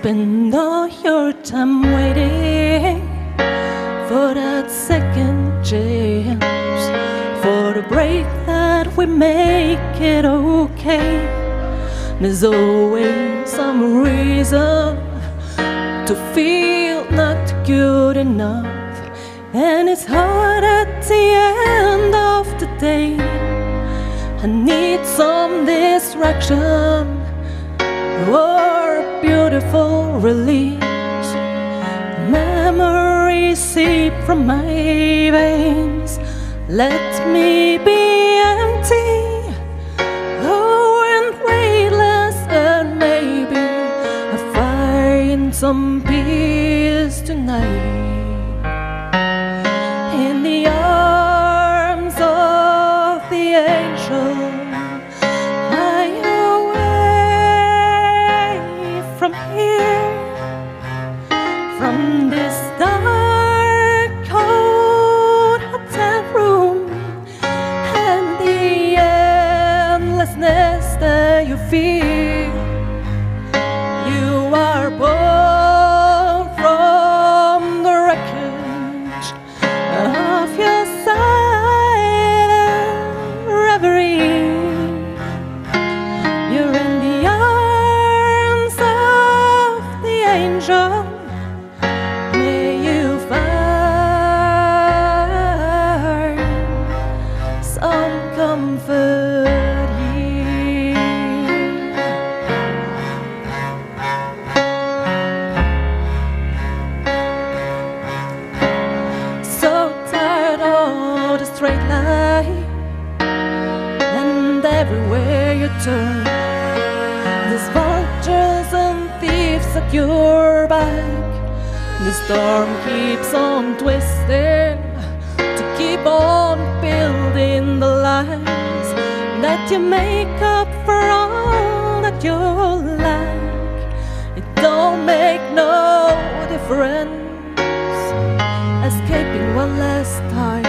spend all your time waiting for that second chance, for the break that we make it okay. There's always some reason to feel not good enough, and it's hard at the end of the day. I need some distraction or a beautiful release, memories seep from my veins. Let me be empty, oh, and weightless, and maybe I'll find some peace tonight in the arms of the angel. From this dark, cold hotel room and the endlessness that you feel, you are born from the wreckage of your silent reverie. You're in the arms of the angel. Comfort here. So tired of the straight line, and everywhere you turn, there's vultures and thieves at your back. The storm keeps on twisting to keep on building the light that you make up for all that you lack. It don't make no difference, escaping one last time.